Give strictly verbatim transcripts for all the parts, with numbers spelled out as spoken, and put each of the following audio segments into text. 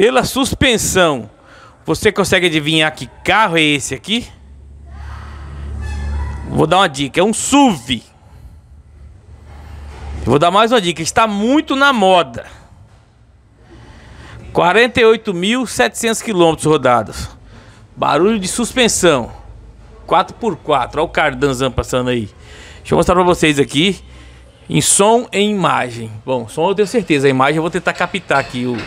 Pela suspensão, você consegue adivinhar que carro é esse aqui? Vou dar uma dica, é um S U V. Vou dar mais uma dica, está muito na moda. quarenta e oito mil e setecentos quilômetros rodados. Barulho de suspensão. quatro por quatro, olha o cardanzão passando aí. Deixa eu mostrar pra vocês aqui. Em som e imagem. Bom, som eu tenho certeza, a imagem eu vou tentar captar aqui o...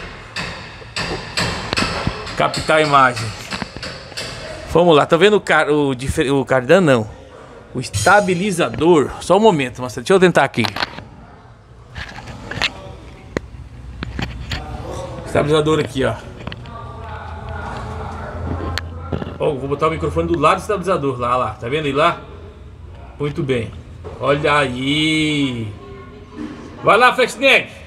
Captar a imagem. Vamos lá, tá vendo o, car... o, difer... o cardan não. O estabilizador. Só um momento, mas deixa eu tentar aqui. Estabilizador aqui, ó. Oh, vou botar o microfone do lado do estabilizador. Lá, lá, tá vendo aí lá? Muito bem. Olha aí. Vai lá, Flexneck.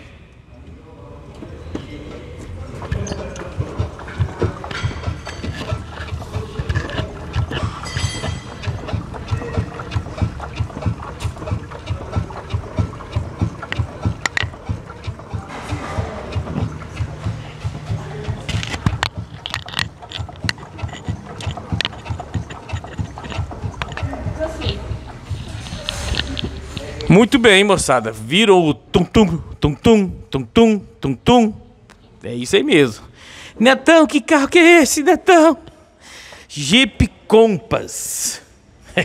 Muito bem, moçada. Virou o tum-tum, tum-tum, tum-tum, tum-tum. É isso aí mesmo. Netão, que carro que é esse, Netão? Jeep Compass.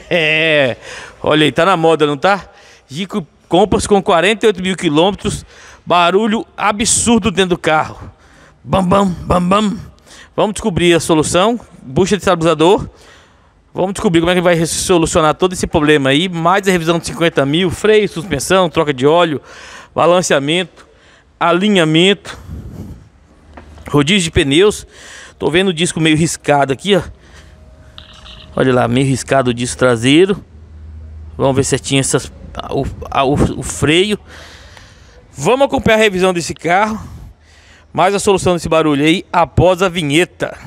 É. Olha aí, tá na moda, não tá? Jeep Compass com quarenta e oito mil quilômetros. Barulho absurdo dentro do carro. Bam, bam, bam, bam. Vamos descobrir a solução. Bucha de estabilizador. Vamos descobrir como é que vai solucionar todo esse problema aí. Mais a revisão de cinquenta mil, freio, suspensão, troca de óleo, balanceamento, alinhamento, rodízio de pneus. Tô vendo o disco meio riscado aqui, ó. Olha lá, meio riscado o disco traseiro. Vamos ver se tinha essas, o, o, o freio. Vamos acompanhar a revisão desse carro. Mais a solução desse barulho aí após a vinheta.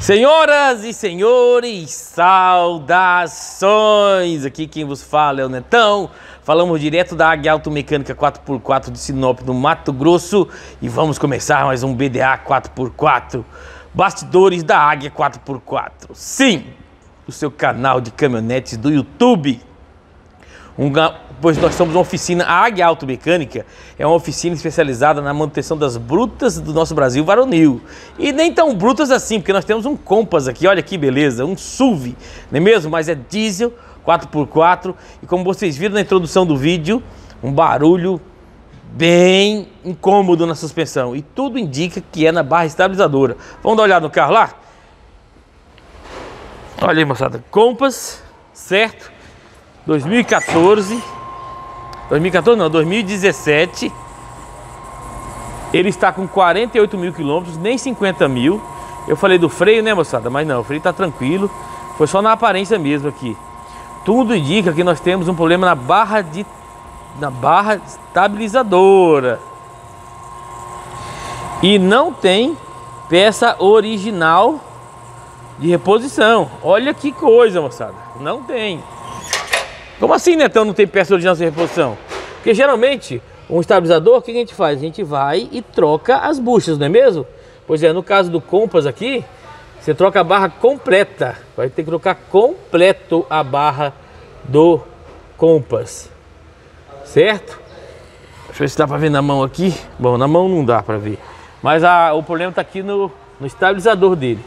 Senhoras e senhores, saudações! Aqui quem vos fala é o Netão. Falamos direto da Águia Automecânica quatro por quatro de Sinop, no Mato Grosso. E vamos começar mais um B D A quatro por quatro. Bastidores da Águia quatro por quatro. Sim, o seu canal de caminhonetes do YouTube. Um, pois nós somos uma oficina, a Águia Automecânica é uma oficina especializada na manutenção das brutas do nosso Brasil varonil. E nem tão brutas assim, porque nós temos um Compass aqui, olha que beleza, um S U V, não é mesmo? Mas é diesel, quatro por quatro, e como vocês viram na introdução do vídeo, um barulho bem incômodo na suspensão. E tudo indica que é na barra estabilizadora. Vamos dar uma olhada no carro lá? Olha aí, moçada, Compass, certo? dois mil e quatorze, dois mil e quatorze não, dois mil e dezessete, ele está com quarenta e oito mil quilômetros, nem cinquenta mil. Eu falei do freio, né, moçada? Mas não, o freio está tranquilo, foi só na aparência mesmo aqui. Tudo indica que nós temos um problema na barra, de, na barra estabilizadora. E não tem peça original de reposição. Olha que coisa, moçada, não tem. Como assim, Netão, não tem peça original de reposição? Porque geralmente, um estabilizador, o que a gente faz? A gente vai e troca as buchas, não é mesmo? Pois é, no caso do Compass aqui, você troca a barra completa. Vai ter que trocar completo a barra do Compass, certo? Deixa eu ver se dá pra ver na mão aqui. Bom, na mão não dá pra ver. Mas a, o problema tá aqui no, no estabilizador dele.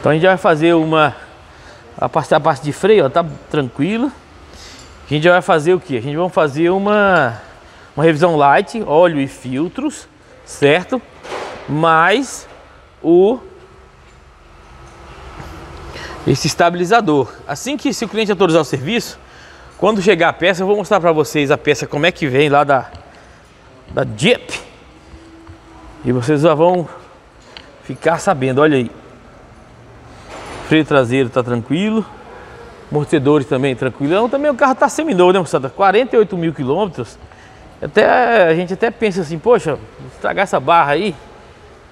Então a gente vai fazer uma... A parte, a parte de freio, ó, tá tranquila. A gente vai fazer o que? A gente vai fazer uma, uma revisão light, óleo e filtros, certo? Mais o esse estabilizador. Assim que se o cliente autorizar o serviço, quando chegar a peça, eu vou mostrar para vocês a peça, como é que vem lá da, da Jeep. E vocês já vão ficar sabendo, olha aí. Freio traseiro tá tranquilo, amortecedores também tranquilão. Também o carro tá seminovo, né, moçada? quarenta e oito mil quilômetros. Até a gente até pensa assim, poxa, estragar essa barra aí.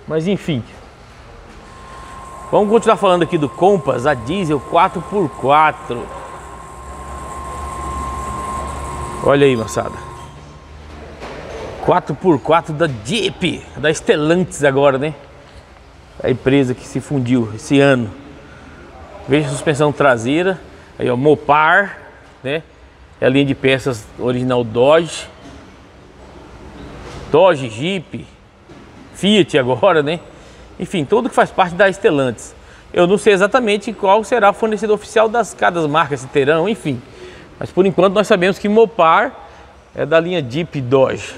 Mas enfim, vamos continuar falando aqui do Compass, a diesel quatro por quatro. Olha aí, moçada, quatro por quatro da Jeep, da Stellantis agora, né? A empresa que se fundiu esse ano. Veja a suspensão traseira, aí ó, Mopar, né? É a linha de peças original Dodge, Dodge, Jeep, Fiat agora, né? Enfim, tudo que faz parte da Stellantis. Eu não sei exatamente qual será o fornecedor oficial das cada marcas, se terão, enfim. Mas por enquanto nós sabemos que Mopar é da linha Jeep Dodge.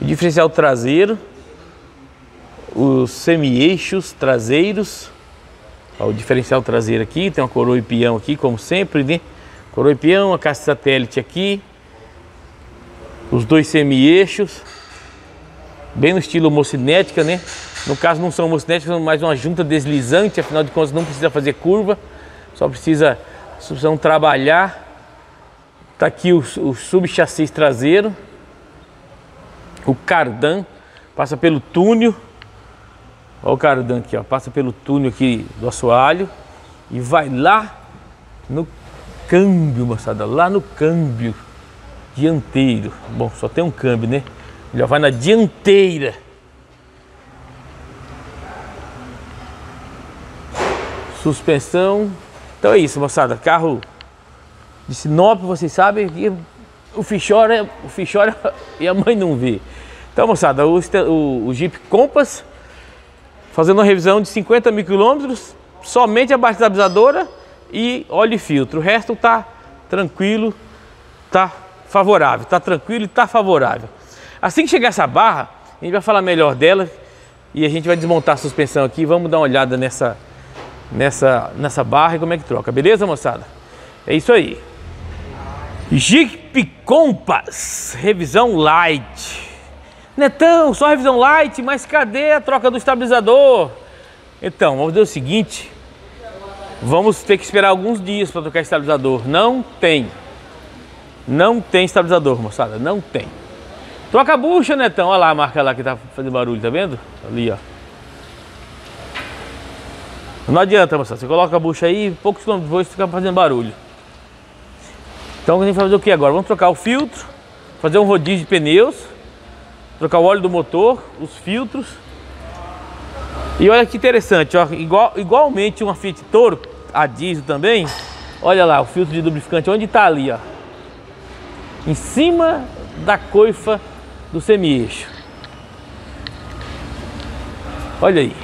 O diferencial traseiro, os semi-eixos traseiros. Ó, o diferencial traseiro aqui, tem uma coroa e pião aqui, como sempre, né? Coroa e pião, a caixa satélite aqui. Os dois semi-eixos, bem no estilo homocinética, né? No caso não são homocinéticas, são mais uma junta deslizante, afinal de contas não precisa fazer curva, só precisa precisam trabalhar. Tá aqui o, o subchassis traseiro, o cardan, passa pelo túnel. Olha o cardan aqui, ó, passa pelo túnel aqui do assoalho e vai lá no câmbio, moçada, lá no câmbio dianteiro. Bom, só tem um câmbio, né? Já vai na dianteira. Suspensão. Então é isso, moçada. Carro de Sinop, vocês sabem que o fichora, o fichora e a mãe não vê. Então, moçada, o, o, o Jeep Compass, fazendo uma revisão de cinquenta mil quilômetros, somente a batizadora e óleo e filtro. O resto tá tranquilo, tá favorável, tá tranquilo e tá favorável. Assim que chegar essa barra, a gente vai falar melhor dela e a gente vai desmontar a suspensão aqui. Vamos dar uma olhada nessa, nessa, nessa barra e como é que troca, beleza, moçada? É isso aí. Jeep Compass, revisão light. Netão, só revisão light, mas cadê a troca do estabilizador? Então, vamos fazer o seguinte. Vamos ter que esperar alguns dias para trocar estabilizador. Não tem. Não tem estabilizador, moçada, não tem. Troca a bucha, Netão. Olha lá a marca lá que tá fazendo barulho, tá vendo? Ali, ó. Não adianta, moçada. Você coloca a bucha aí, poucos quilômetros depois fica fazendo barulho. Então a gente vai fazer o que agora? Vamos trocar o filtro, fazer um rodízio de pneus, trocar o óleo do motor, os filtros. E olha que interessante, ó. Igual, igualmente uma Fiat Toro, a diesel também. Olha lá, o filtro de lubrificante, onde tá ali, ó? Em cima da coifa do semi-eixo. Olha aí.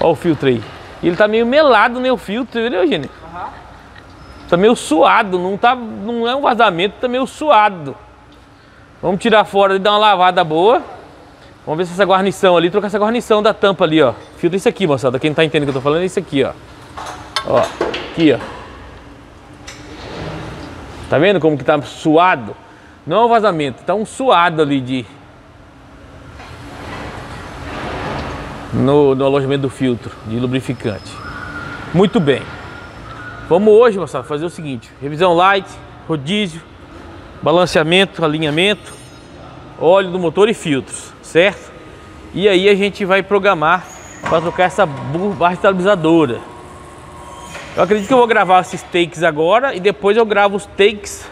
Olha o filtro aí. Ele tá meio melado, né, o filtro, viu, Eugênio? Uhum. Tá meio suado, não, tá, não é um vazamento, tá meio suado. Vamos tirar fora e dar uma lavada boa. Vamos ver se essa guarnição ali, trocar essa guarnição da tampa ali, ó. Filtro isso aqui, moçada. Quem não tá entendendo o que eu tô falando é isso aqui, ó. Ó, aqui, ó. Tá vendo como que tá suado? Não é um vazamento, tá um suado ali de no, no alojamento do filtro de lubrificante. Muito bem. Vamos hoje, moçada, fazer o seguinte: revisão light, rodízio, balanceamento, alinhamento, óleo do motor e filtros, certo? E aí a gente vai programar para trocar essa barra estabilizadora. Eu acredito que eu vou gravar esses takes agora e depois eu gravo os takes.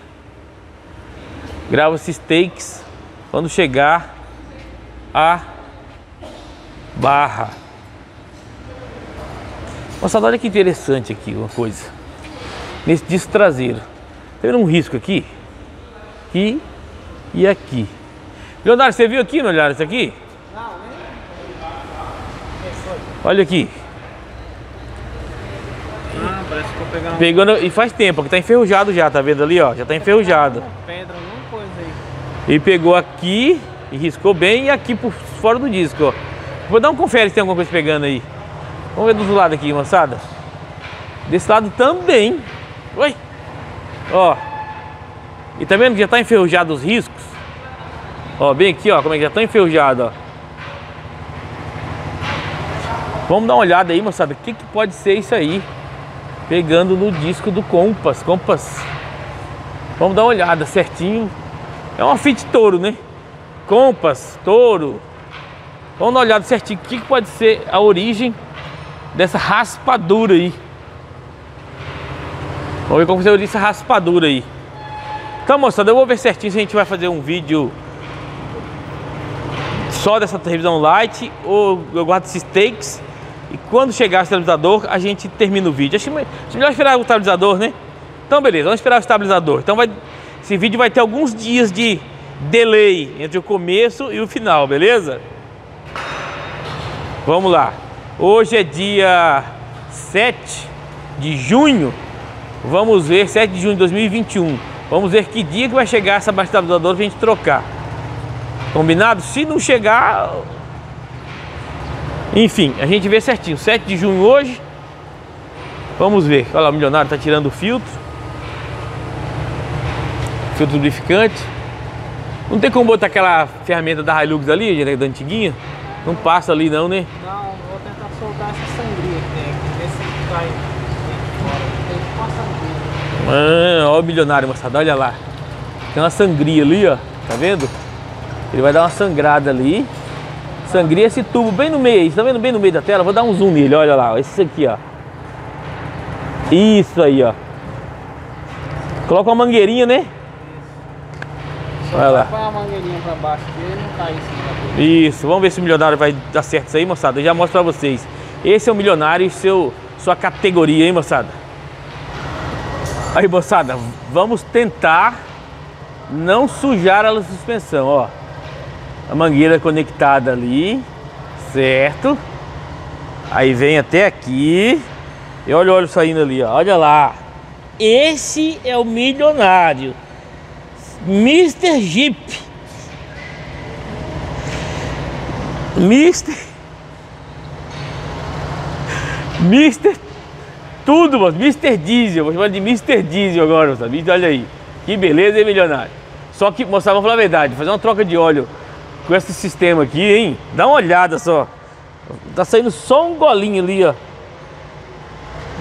Gravo esses takes quando chegar a barra. Nossa, olha que interessante aqui uma coisa. Nesse disco traseiro. Tá vendo um risco aqui? Aqui e aqui. Leonardo, você viu aqui, Leonardo, isso aqui? Não, né? Olha aqui. Ah, parece que eu tô pegando... Pegando... E faz tempo, que tá enferrujado já, tá vendo ali, ó? Já tá enferrujado. Pedra, não? E pegou aqui, e riscou bem, e aqui por fora do disco, ó. Vou dar um confere se tem alguma coisa pegando aí. Vamos ver do outro lado aqui, moçada. Desse lado também. Oi! Ó. E tá vendo que já tá enferrujado os riscos? Ó, bem aqui, ó, como é que já tá enferrujado, ó. Vamos dar uma olhada aí, moçada. O que que pode ser isso aí? Pegando no disco do Compass, Compass. Vamos dar uma olhada certinho. É uma Fiat Toro, né? Compass, Toro, Vamos dar uma olhada certinho o que, que pode ser a origem dessa raspadura aí. Vamos ver como foi essa raspadura aí. Então, moçada, eu vou ver certinho se a gente vai fazer um vídeo só dessa revisão light ou eu guardo esses takes e quando chegar o estabilizador a gente termina o vídeo. Acho melhor esperar o estabilizador, né? Então, beleza, vamos esperar o estabilizador. Então, vai, esse vídeo vai ter alguns dias de delay entre o começo e o final, beleza? Vamos lá. Hoje é dia sete de junho. Vamos ver, sete de junho de dois mil e vinte e um. Vamos ver que dia que vai chegar essa baixa estabilizadora pra gente trocar. Combinado? Se não chegar... Enfim, a gente vê certinho. sete de junho hoje. Vamos ver. Olha lá, o milionário tá tirando o filtro. Filtro lubrificante. Não tem como botar aquela ferramenta da Hilux ali, né, da antiguinha? Não passa ali não, né? Não, vou tentar soltar essa sangria que tem aqui. Ver se vai fora. Tem que passar aqui. Ah, olha o milionário, moçada. Olha lá. Tem uma sangria ali, ó. Tá vendo? Ele vai dar uma sangrada ali. Sangria esse tubo bem no meio. Tá vendo bem no meio da tela? Vou dar um zoom nele. Olha lá. Esse aqui, ó. Isso aí, ó. Coloca uma mangueirinha, né? Isso. Olha lá. Põe a mangueirinha pra baixo dele, não cai isso. Isso, vamos ver se o milionário vai dar certo isso aí, moçada. Eu já mostro pra vocês. Esse é o milionário e seu, sua categoria, hein, moçada? Aí, moçada, vamos tentar não sujar a suspensão, ó. A mangueira conectada ali, certo? Aí vem até aqui. E olha o óleo saindo ali, ó. Olha lá. Esse é o milionário. mister Jeep. Mister Mister Tudo, mano. mister Diesel. Vou chamar de mister Diesel agora, moçada. Olha aí. Que beleza, hein, milionário? Só que, moçada, vamos falar a verdade. Fazer uma troca de óleo com esse sistema aqui, hein? Dá uma olhada só. Tá saindo só um golinho ali, ó.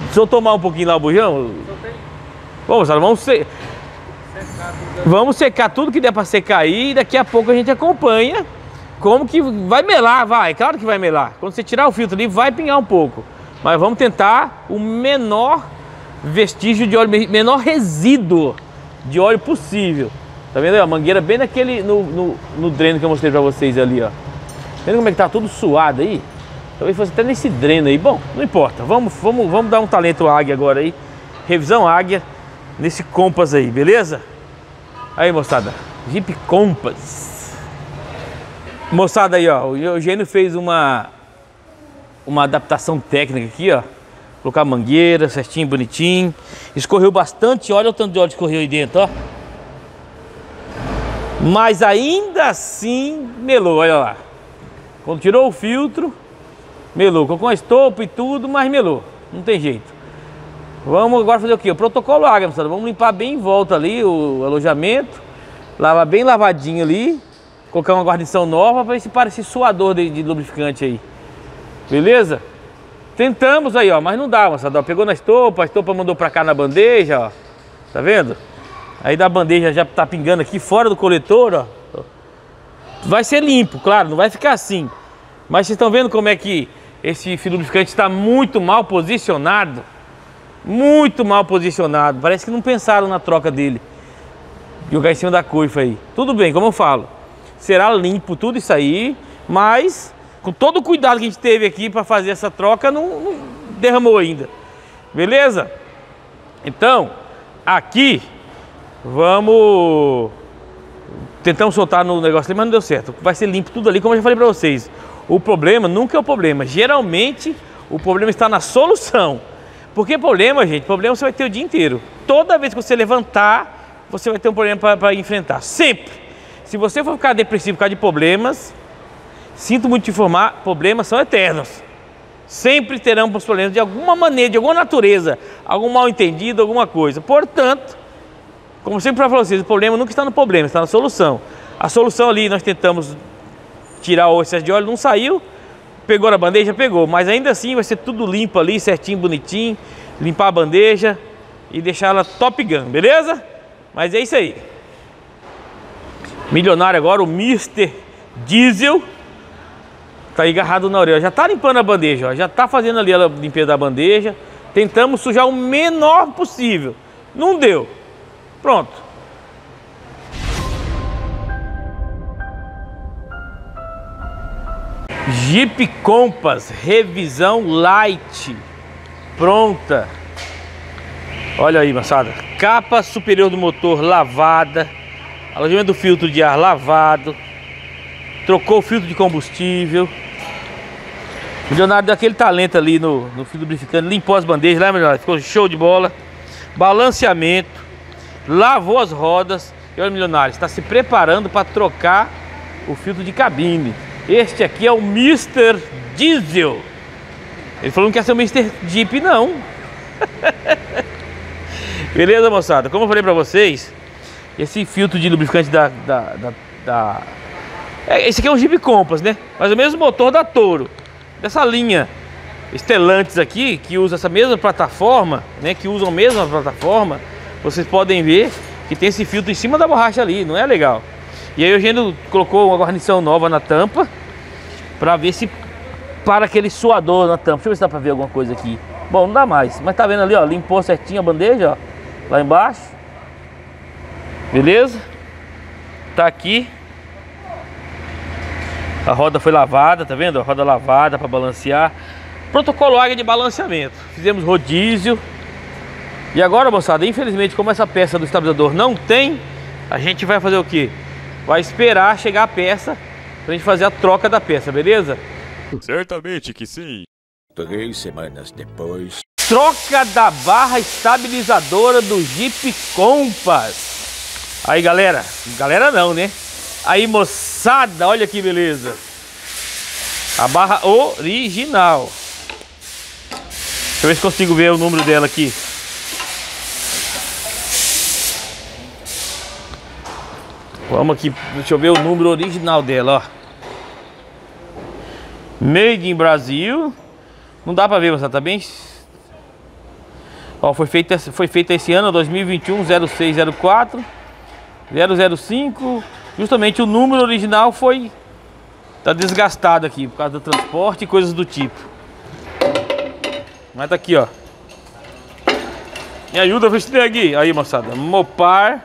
Deixa eu tomar um pouquinho lá o bujão. Bom, moçada, vamos se... secar tudo. Vamos secar tudo que der pra secar aí. E daqui a pouco a gente acompanha. Como que vai melar, vai, claro que vai melar. Quando você tirar o filtro ali, vai pingar um pouco. Mas vamos tentar o menor vestígio de óleo, menor resíduo de óleo possível. Tá vendo aí, a mangueira bem naquele, no, no, no dreno que eu mostrei pra vocês ali, ó. Tá vendo como é que tá tudo suado aí? Talvez fosse até nesse dreno aí. Bom, não importa, vamos, vamos, vamos dar um talento Águia agora aí. Revisão Águia nesse Compass aí, beleza? Aí, moçada, Jeep Compass. Moçada aí, ó, o Eugênio fez uma uma adaptação técnica aqui, ó. Colocar mangueira certinho, bonitinho. Escorreu bastante, olha o tanto de óleo que escorreu aí dentro, ó. Mas ainda assim melou, olha lá. Quando tirou o filtro, melou. Colocou uma estopa e tudo, mas melou. Não tem jeito. Vamos agora fazer o quê? O protocolo Águia, moçada. Vamos limpar bem em volta ali o alojamento. Lavar bem lavadinho ali. Colocar uma guarnição nova para ver se parece suador de, de lubrificante aí. Beleza? Tentamos aí, ó, mas não dá, moçada. Pegou na estopa, a estopa mandou para cá na bandeja, ó. Tá vendo? Aí da bandeja já tá pingando aqui fora do coletor, ó. Vai ser limpo, claro, não vai ficar assim. Mas vocês estão vendo como é que esse fio lubrificante está muito mal posicionado? Muito mal posicionado. Parece que não pensaram na troca dele. Jogar em cima da coifa aí. Tudo bem, como eu falo. Será limpo tudo isso aí, mas com todo o cuidado que a gente teve aqui para fazer essa troca, não, não derramou ainda. Beleza? Então, aqui, vamos... Tentamos soltar no negócio ali, mas não deu certo. Vai ser limpo tudo ali, como eu já falei para vocês. O problema nunca é o problema. Geralmente, o problema está na solução. Porque problema, gente, problema você vai ter o dia inteiro. Toda vez que você levantar, você vai ter um problema para enfrentar. Sempre! Se você for ficar depressivo por causa de problemas, sinto muito te informar, problemas são eternos. Sempre terão problemas de alguma maneira, de alguma natureza, algum mal entendido, alguma coisa. Portanto, como sempre falo para vocês, o problema nunca está no problema, está na solução. A solução ali, nós tentamos tirar o excesso de óleo, não saiu, pegou na bandeja, pegou. Mas ainda assim vai ser tudo limpo ali, certinho, bonitinho, limpar a bandeja e deixar ela top gun, beleza? Mas é isso aí. Milionário agora, o mister Diesel. Tá aí agarrado na orelha. Já tá limpando a bandeja, ó. Já tá fazendo ali a limpeza da bandeja. Tentamos sujar o menor possível. Não deu. Pronto. Jeep Compass, revisão light, pronta. Olha aí, moçada. Capa superior do motor lavada, alojamento do filtro de ar lavado, trocou o filtro de combustível. O Leonardo deu aquele talento ali no, no filtro lubrificante, limpou as bandejas, lá, Leonardo, ficou show de bola. Balanceamento, lavou as rodas. E olha, Leonardo, está se preparando para trocar o filtro de cabine. Este aqui é o mister Diesel. Ele falou que não quer ser o mister Jeep, não. Beleza, moçada? Como eu falei pra vocês, esse filtro de lubrificante da... da, da, da... Esse aqui é um Jeep Compass, né? Mas é o mesmo motor da Toro. Dessa linha Stellantis aqui, que usa essa mesma plataforma, né? Que usam a mesma plataforma. Vocês podem ver que tem esse filtro em cima da borracha ali. Não é legal? E aí o Eugênio colocou uma guarnição nova na tampa para ver se para aquele suador na tampa. Deixa eu ver se dá para ver alguma coisa aqui. Bom, não dá mais, mas tá vendo ali, ó, limpou certinho a bandeja, ó, lá embaixo. Beleza? Tá aqui. A roda foi lavada, tá vendo? A roda lavada para balancear. Protocolo Águia de balanceamento. Fizemos rodízio. E agora, moçada, infelizmente, como essa peça do estabilizador não tem, a gente vai fazer o quê? Vai esperar chegar a peça pra gente fazer a troca da peça, beleza? Certamente que sim. Três semanas depois. Troca da barra estabilizadora do Jeep Compass. Aí, galera. Galera não, né? Aí, moçada, olha que beleza. A barra original. Deixa eu ver se consigo ver o número dela aqui. Vamos aqui, deixa eu ver o número original dela, ó. Made in Brasil. Não dá pra ver, mas tá bem. Ó, foi feita, foi feita esse ano, dois mil e vinte e um, zero seis zero quatro, zero zero cinco. Justamente o número original foi... Tá desgastado aqui, por causa do transporte e coisas do tipo. Mas tá aqui, ó. Me ajuda, Cristina, aqui. Aí, moçada, Mopar.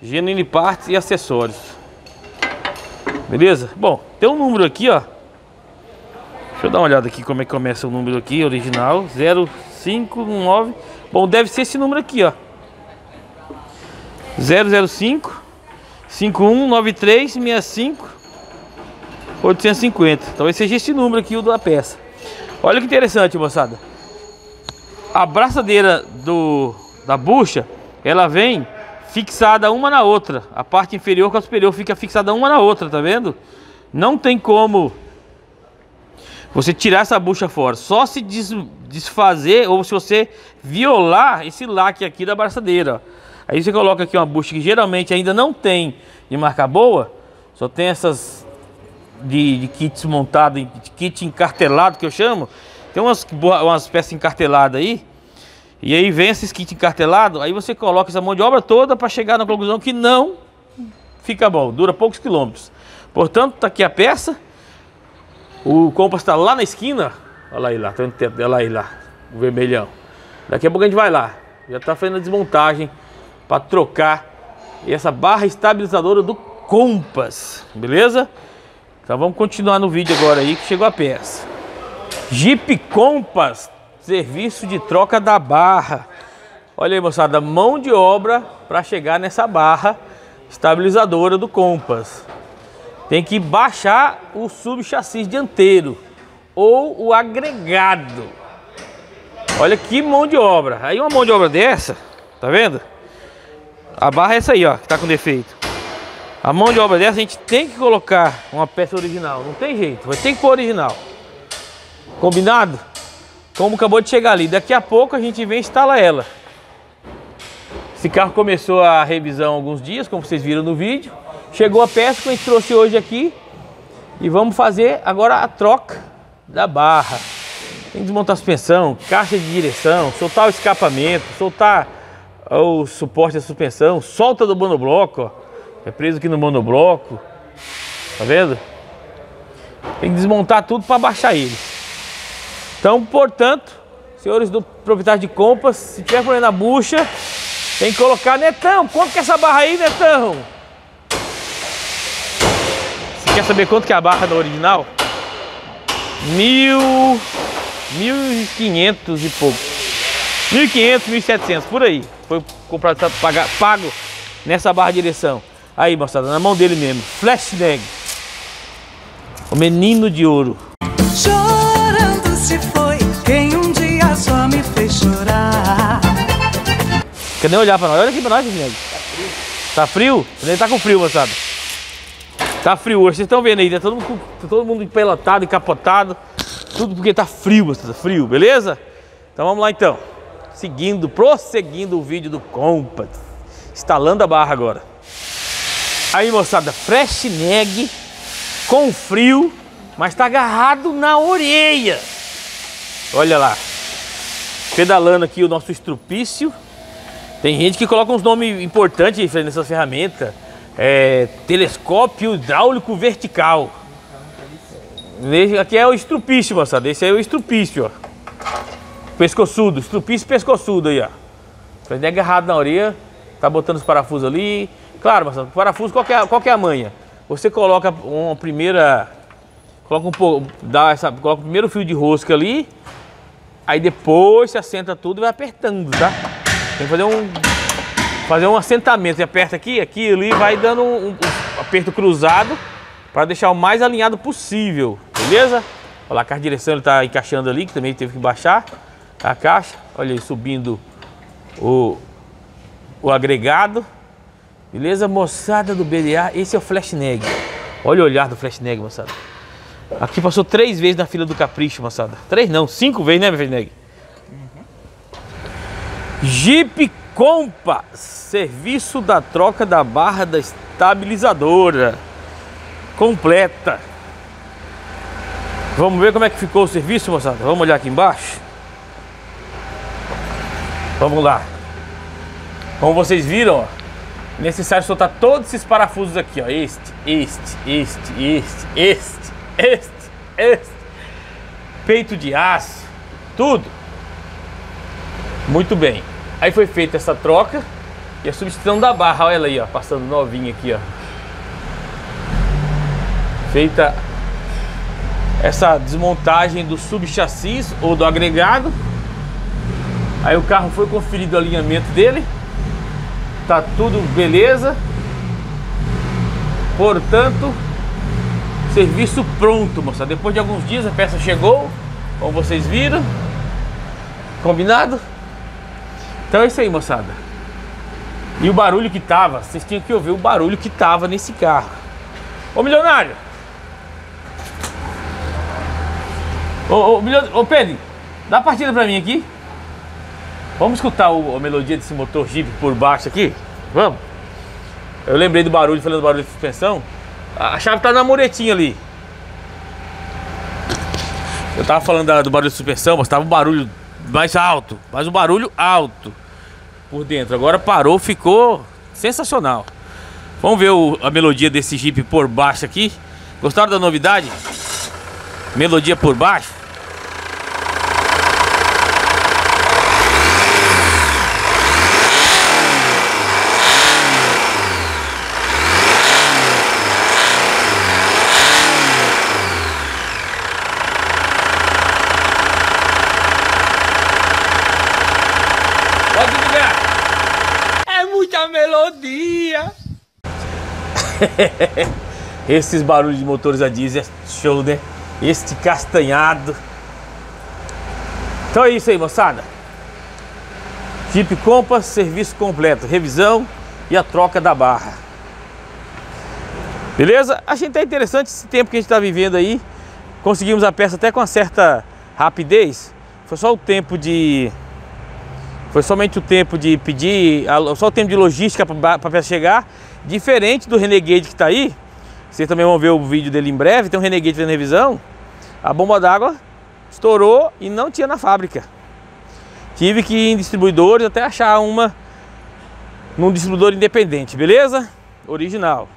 Genuine partes e acessórios. Beleza? Bom, tem um número aqui, ó. Deixa eu dar uma olhada aqui como é que começa o número aqui, original. zero cinco nove. Bom, deve ser esse número aqui, ó. zero zero cinco, cinco um nove três, seis cinco, oito cinco zero. Talvez seja esse número aqui, o da peça. Olha que interessante, moçada. A braçadeira do, da bucha, ela vem... fixada uma na outra. A parte inferior com a superior fica fixada uma na outra, tá vendo? Não tem como você tirar essa bucha fora. Só se des desfazer ou se você violar esse laque aqui da braçadeira. Aí você coloca aqui uma bucha que geralmente ainda não tem de marca boa. Só tem essas de, de kits montado, de kit encartelado que eu chamo. Tem umas, umas peças encarteladas aí. E aí vem esses kits encartelados, aí você coloca essa mão de obra toda para chegar na conclusão que não fica bom, dura poucos quilômetros. Portanto, tá aqui a peça, o Compass está lá na esquina, olha lá aí lá, tá vendo o tempo dela aí lá, o vermelhão. Daqui a pouco a gente vai lá, já tá fazendo a desmontagem para trocar essa barra estabilizadora do Compass, beleza? Então vamos continuar no vídeo agora aí que chegou a peça. Jeep Compass. Serviço de troca da barra. Olha aí, moçada, mão de obra para chegar nessa barra estabilizadora do Compass. Tem que baixar o subchassi dianteiro ou o agregado. Olha que mão de obra. Aí uma mão de obra dessa, tá vendo? A barra é essa aí, ó, que tá com defeito. A mão de obra dessa a gente tem que colocar uma peça original. Não tem jeito, vai ter que pôr original. Combinado? Como acabou de chegar ali, daqui a pouco a gente vem e instala ela. Esse carro começou a revisão há alguns dias, como vocês viram no vídeo. Chegou a peça que a gente trouxe hoje aqui. E vamos fazer agora a troca da barra. Tem que desmontar a suspensão, caixa de direção, soltar o escapamento, soltar o suporte da suspensão, solta do monobloco, ó. É preso aqui no monobloco, tá vendo? Tem que desmontar tudo para baixar ele. Então, portanto, senhores do proprietário de Compass, se tiver problema na bucha, tem que colocar. Netão, quanto que é essa barra aí, Netão? Você quer saber quanto que é a barra da original? Mil... Mil e quinhentos e pouco. Mil e quinhentos, mil e setecentos, por aí. Foi comprado, pago nessa barra de direção. Aí, moçada, na mão dele mesmo. Flashtag. O menino de ouro. Chorando se foi quem um dia só me fez chorar. Quer nem olhar pra nós? Olha aqui pra nós, gente. Tá frio? Ele tá com frio, moçada. Tá frio hoje, vocês estão vendo aí, tá todo mundo, todo mundo pelotado, encapotado. Tudo porque tá frio, moçada, frio, beleza? Então vamos lá então. Seguindo, prosseguindo o vídeo do Compass. Instalando a barra agora. Aí, moçada, fresh neg com frio, mas tá agarrado na orelha. Olha lá. Pedalando aqui o nosso estrupício. Tem gente que coloca uns nomes importantes nessa ferramenta. É, telescópio hidráulico vertical. Aqui é o estrupício, moçada. Esse aí é o estrupício, ó. Pescoçudo, estrupício pescoçudo aí, ó. Fresh neg agarrado na orelha. Tá botando os parafusos ali. Claro, moçada, parafuso, qual que é, qual que é a manha? Você coloca uma primeira, coloca um pouco, dá essa, coloca o primeiro fio de rosca ali, aí depois você assenta tudo e vai apertando, tá? Tem que fazer um, fazer um assentamento, você aperta aqui, aqui, ali, vai dando um, um aperto cruzado para deixar o mais alinhado possível, beleza? Olha lá, a caixa de direção ele tá encaixando ali, que também teve que baixar a caixa. Olha aí, subindo o, o agregado. Beleza, moçada do B D A, esse é o Flashneg. Olha o olhar do Flashneg, moçada. Aqui passou três vezes na fila do capricho, moçada. Três não, cinco vezes, né, meu Flashneg? Uhum. Jeep Compass, serviço da troca da barra da estabilizadora. Completa. Vamos ver como é que ficou o serviço, moçada. Vamos olhar aqui embaixo. Vamos lá. Como vocês viram, ó. Necessário soltar todos esses parafusos aqui, ó. Este, este, este, este, este, este, este. Peito de aço, tudo. Muito bem. Aí foi feita essa troca e a substituição da barra, olha ela aí, ó, passando novinha aqui, ó. Feita essa desmontagem do subchassis ou do agregado. Aí o carro foi conferido o alinhamento dele. Tá tudo beleza. Portanto, serviço pronto, moça. Depois de alguns dias a peça chegou, como vocês viram. Combinado? Então é isso aí, moçada. E o barulho que tava, vocês tinham que ouvir o barulho que tava nesse carro. Ô milionário! Ô, ô, milio... ô Pedro, dá a partida pra mim aqui. Vamos escutar o, a melodia desse motor Jeep por baixo aqui? Vamos? Eu lembrei do barulho, falando do barulho de suspensão. A, a chave tá na muretinha ali. Eu tava falando da, do barulho de suspensão, mas tava um barulho mais alto. Mas um barulho alto por dentro. Agora parou, ficou sensacional. Vamos ver o, a melodia desse Jeep por baixo aqui. Gostaram da novidade? Melodia por baixo? Esses barulhos de motores a diesel é show, né? Este castanhado. Então é isso aí, moçada. Jeep Compass, serviço completo, revisão e a troca da barra. Beleza? Achei até interessante esse tempo que a gente está vivendo aí. Conseguimos a peça até com uma certa rapidez. Foi só o tempo de... Foi somente o tempo de pedir... Só o tempo de logística para a peça chegar. Diferente do Renegade que tá aí, vocês também vão ver o vídeo dele em breve, tem um Renegade fazendo revisão, a bomba d'água estourou e não tinha na fábrica. Tive que ir em distribuidores até achar uma num distribuidor independente, beleza? Original.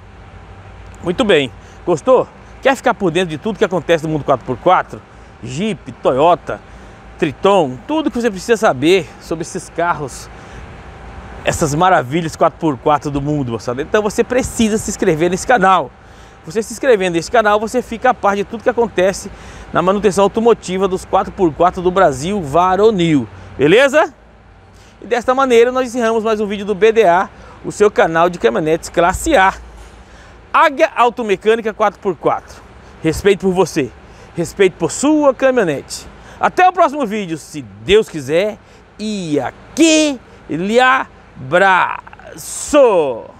Muito bem. Gostou? Quer ficar por dentro de tudo que acontece no mundo quatro por quatro? Jeep, Toyota, Triton, tudo que você precisa saber sobre esses carros, essas maravilhas quatro por quatro do mundo, moçada. Então você precisa se inscrever nesse canal. Você se inscrevendo nesse canal, você fica a par de tudo que acontece na manutenção automotiva dos quatro por quatro do Brasil varonil, beleza? E desta maneira nós encerramos mais um vídeo do B D A, o seu canal de caminhonetes classe A. Águia Automecânica quatro por quatro. Respeito por você, respeito por sua caminhonete. Até o próximo vídeo, se Deus quiser, e aquele abraço!